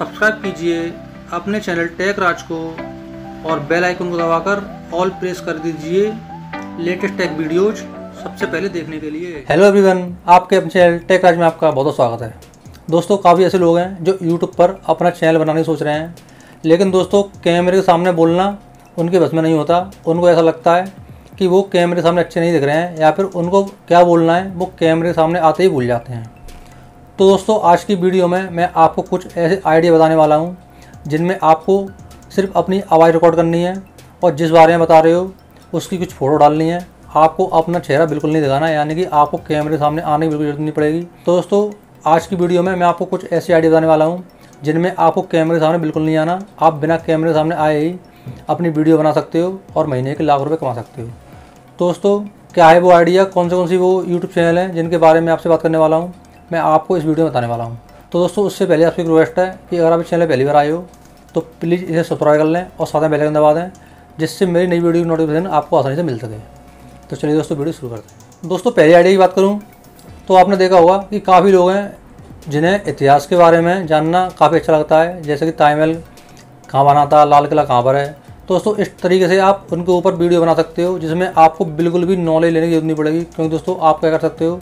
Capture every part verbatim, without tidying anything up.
Subscribe कीजिए अपने channel take राज को और बेल आइकन को दबाकर ऑल प्रेस कर दीजिए लेटेस्ट टेक वीडियोज सबसे पहले देखने के लिए। हेलो एवरीवन, आपके अपने चैनल टेक राज में आपका बहुत बहुत स्वागत है। दोस्तों, काफ़ी ऐसे लोग हैं जो यूट्यूब पर अपना चैनल बनाने सोच रहे हैं, लेकिन दोस्तों कैमरे के सामने बोलना उनके बस में नहीं होता। उनको ऐसा लगता है कि वो कैमरे के सामने अच्छे नहीं दिख रहे हैं, या फिर उनको क्या बोलना है वो कैमरे के सामने आते ही भूल जाते हैं। तो दोस्तों, आज की वीडियो में मैं आपको कुछ ऐसे आइडिया बताने वाला हूँ जिनमें आपको सिर्फ अपनी आवाज़ रिकॉर्ड करनी है और जिस बारे में बता रहे हो उसकी कुछ फ़ोटो डालनी है। आपको अपना चेहरा बिल्कुल नहीं दिखाना है, यानी कि आपको कैमरे सामने आने की बिल्कुल ज़रूरत नहीं पड़ेगी। तो दोस्तों, आज की वीडियो में मैं आपको कुछ ऐसे आइडिया बताने वाला हूँ जिनमें आपको कैमरे सामने बिल्कुल नहीं आना। आप बिना कैमरे सामने आए ही अपनी वीडियो बना सकते हो और महीने के लाख रुपये कमा सकते हो। दोस्तों, क्या है वो आइडिया, कौन से कौन सी वो यूट्यूब चैनल हैं जिनके बारे में आपसे बात करने वाला हूँ, मैं आपको इस वीडियो में बताने वाला हूँ। तो दोस्तों, उससे पहले आपसे एक रिक्वेस्ट है कि अगर आप इस चैनल पहली बार आए हो तो प्लीज़ इसे सब्सक्राइब कर लें और साथ में बेल आइकन दबा दें, जिससे मेरी नई वीडियो की नोटिफिकेशन आपको आसानी से मिल सके। तो चलिए दोस्तों, वीडियो शुरू करते हैं। दोस्तों, पहले आइडिया की बात करूँ तो आपने देखा होगा कि काफ़ी लोग हैं जिन्हें इतिहास के बारे में जानना काफ़ी अच्छा लगता है, जैसे कि ताजमहल कहाँ बना था, लाल किला कहाँ पर है। तो दोस्तों, इस तरीके से आप उनके ऊपर वीडियो बना सकते हो जिसमें आपको बिल्कुल भी नॉलेज लेने की जरूरत नहीं पड़ेगी, क्योंकि दोस्तों आप क्या कर सकते हो,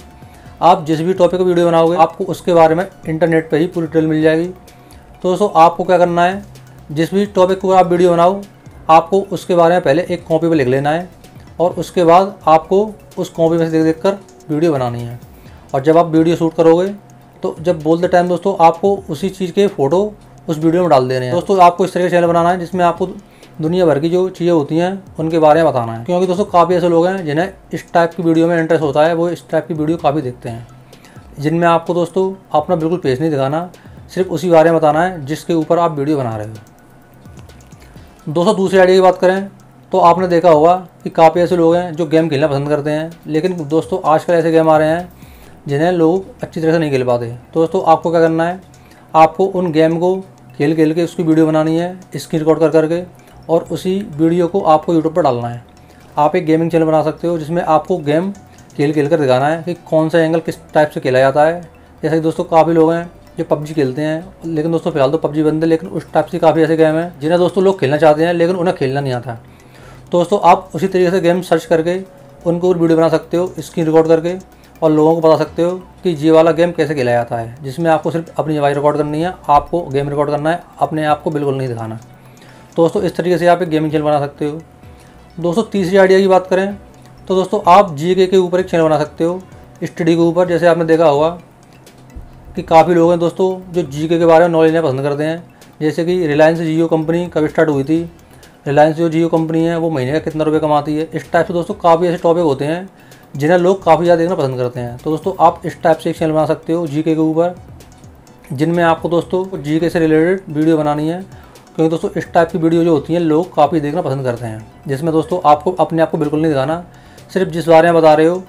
आप जिस भी टॉपिक का वीडियो बनाओगे आपको उसके बारे में इंटरनेट पे ही पूरी डिटेल मिल जाएगी। तो दोस्तों, आपको क्या करना है, जिस भी टॉपिक को आप वीडियो बनाओ आपको उसके बारे में पहले एक कॉपी पे लिख लेना है और उसके बाद आपको उस कॉपी में से देख देख कर वीडियो बनानी है। और जब आप वीडियो शूट करोगे तो जब बोलते टाइम दोस्तों आपको उसी चीज़ के फ़ोटो उस वीडियो में डाल देने हैं। दोस्तों, आपको इस तरह का चैनल बनाना है जिसमें आपको दुनिया भर की जो चीज़ें होती हैं उनके बारे में बताना है, क्योंकि दोस्तों काफ़ी ऐसे लोग हैं जिन्हें इस टाइप की वीडियो में इंटरेस्ट होता है, वो इस टाइप की वीडियो काफ़ी देखते हैं, जिनमें आपको दोस्तों अपना बिल्कुल पेज नहीं दिखाना, सिर्फ उसी बारे में बताना है जिसके ऊपर आप वीडियो बना रहे हो। दोस्तों, दूसरे आइडिया की बात करें तो आपने देखा होगा कि काफ़ी ऐसे लोग हैं जो गेम खेलना पसंद करते हैं, लेकिन दोस्तों आजकल ऐसे गेम आ रहे हैं जिन्हें लोग अच्छी तरह से नहीं खेल पाते। तो दोस्तों, आपको क्या करना है, आपको उन गेम को खेल खेल के उसकी वीडियो बनानी है, स्क्रीन रिकॉर्ड कर करके, और उसी वीडियो को आपको यूट्यूब पर डालना है। आप एक गेमिंग चैनल बना सकते हो जिसमें आपको गेम खेल खेल कर दिखाना है कि कौन सा एंगल किस टाइप से खेला जाता है। जैसे कि दोस्तों काफ़ी लोग हैं जो पबजी खेलते हैं, लेकिन दोस्तों फिलहाल तो पबजी बंद है, लेकिन उस टाइप से काफ़ी ऐसे गेम हैं जिन्हें दोस्तों लोग खेलना चाहते हैं लेकिन उन्हें खेलना नहीं आता। तो दोस्तों, आप उसी तरीके से गेम सर्च करके उनको वीडियो बना सकते हो, स्क्रीन रिकॉर्ड करके, और लोगों को बता सकते हो कि ये वाला गेम कैसे खेला जाता है, जिसमें आपको सिर्फ अपनी आवाज़ रिकॉर्ड करनी है, आपको गेम रिकॉर्ड करना है, अपने आप को बिल्कुल नहीं दिखाना। तो दोस्तों, इस तरीके से आप एक गेमिंग चैनल बना सकते हो। दोस्तों, तीसरी आइडिया की बात करें तो दोस्तों आप जीके के ऊपर एक चैनल बना सकते हो, स्टडी के ऊपर। जैसे आपने देखा होगा कि काफ़ी लोग हैं दोस्तों जो जीके के बारे में नॉलेज लेना पसंद करते हैं, जैसे कि रिलायंस जियो कंपनी कब स्टार्ट हुई थी, रिलायंस जो जियो कंपनी है वो महीने का कितना रुपये कमाती है। इस टाइप से दोस्तों काफ़ी ऐसे टॉपिक होते हैं जिन्हें लोग काफ़ी ज़्यादा देखना पसंद करते हैं। तो दोस्तों, आप इस टाइप से एक चैनल बना सकते हो जीके के ऊपर, जिनमें आपको दोस्तों जीके से रिलेटेड वीडियो बनानी है, क्योंकि दोस्तों इस टाइप की वीडियो जो होती हैं लोग काफ़ी देखना पसंद करते हैं, जिसमें दोस्तों आपको अपने आप को बिल्कुल नहीं दिखाना, सिर्फ जिस बारे में बता रहे हो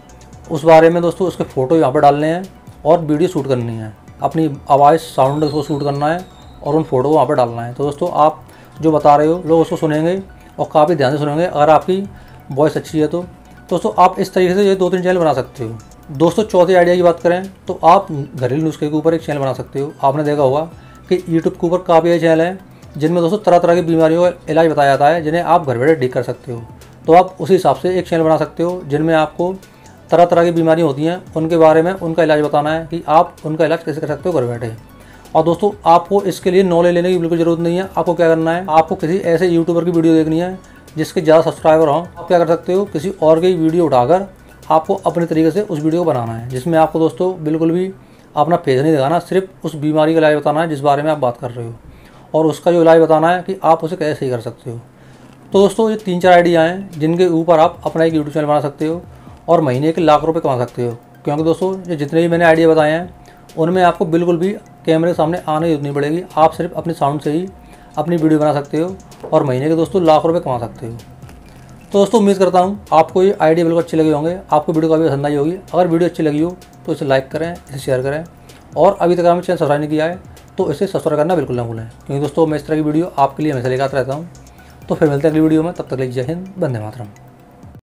उस बारे में दोस्तों उसके फ़ोटो यहाँ पर डालने हैं और वीडियो शूट करनी है, अपनी आवाज़ साउंड उसको शूट करना है और उन फोटो को वहाँ पर डालना है। तो दोस्तों, आप जो बता रहे हो लोग उसको सुनेंगे और काफ़ी ध्यान से सुनेंगे अगर आपकी वॉइस अच्छी है तो। दोस्तों, आप इस तरीके से ये दो तीन चैनल बना सकते हो। दोस्तों, चौथे आइडिया की बात करें तो आप घरेलू नुस्खे के ऊपर एक चैनल बना सकते हो। आपने देखा होगा कि यूट्यूब के ऊपर काफ़ी ऐसे चैनल हैं जिनमें दोस्तों तरह तरह की बीमारियों का इलाज बताया जाता है, जिन्हें आप घर बैठे ठीक कर सकते हो। तो आप उसी हिसाब से एक चैनल बना सकते हो जिनमें आपको तरह तरह की बीमारियां होती हैं उनके बारे में उनका इलाज बताना है कि आप उनका इलाज कैसे कर सकते हो घर बैठे। और दोस्तों, आपको इसके लिए नॉलेज लेने की बिल्कुल ज़रूरत नहीं है। आपको क्या करना है, आपको किसी ऐसे यूट्यूबर की वीडियो देखनी है जिसके ज़्यादा सब्सक्राइबर हों। आप क्या कर सकते हो, किसी और की वीडियो उठाकर आपको अपने तरीके से उस वीडियो को बनाना है, जिसमें आपको दोस्तों बिल्कुल भी अपना फेस नहीं दिखाना, सिर्फ उस बीमारी का इलाज बताना है जिस बारे में आप बात कर रहे हो, और उसका जो इलाज बताना है कि आप उसे कैसे ही कर सकते हो। तो दोस्तों, ये तीन चार आइडिया हैं जिनके ऊपर आप अपना एक यूट्यूब चैनल बना सकते हो और महीने के लाख रुपए कमा सकते हो, क्योंकि दोस्तों ये जितने भी मैंने आइडिया बताए हैं उनमें आपको बिल्कुल भी कैमरे के सामने आने की जरूरत नहीं पड़ेगी। आप सिर्फ अपने साउंड से ही अपनी वीडियो बना सकते हो और महीने के दोस्तों लाख रुपये कमा सकते हो। तो दोस्तों, उम्मीद करता हूँ आपको ये आइडिया बिल्कुल अच्छे लगे होंगे, आपको वीडियो काफ़ी पसंद आई होगी। अगर वीडियो अच्छी लगी हो तो इसे लाइक करें, इसे शेयर करें, और अभी तक आपने चैनल सब्सक्राइब नहीं किया है तो इसे सब्सक्राइब करना बिल्कुल ना भूलें, क्योंकि दोस्तों मैं इस तरह की वीडियो आपके लिए हमेशा लेकर आता रहता हूँ। तो फिर मिलते हैं अगली वीडियो में, तब तक के लिए जय हिंद, वंदे मातरम।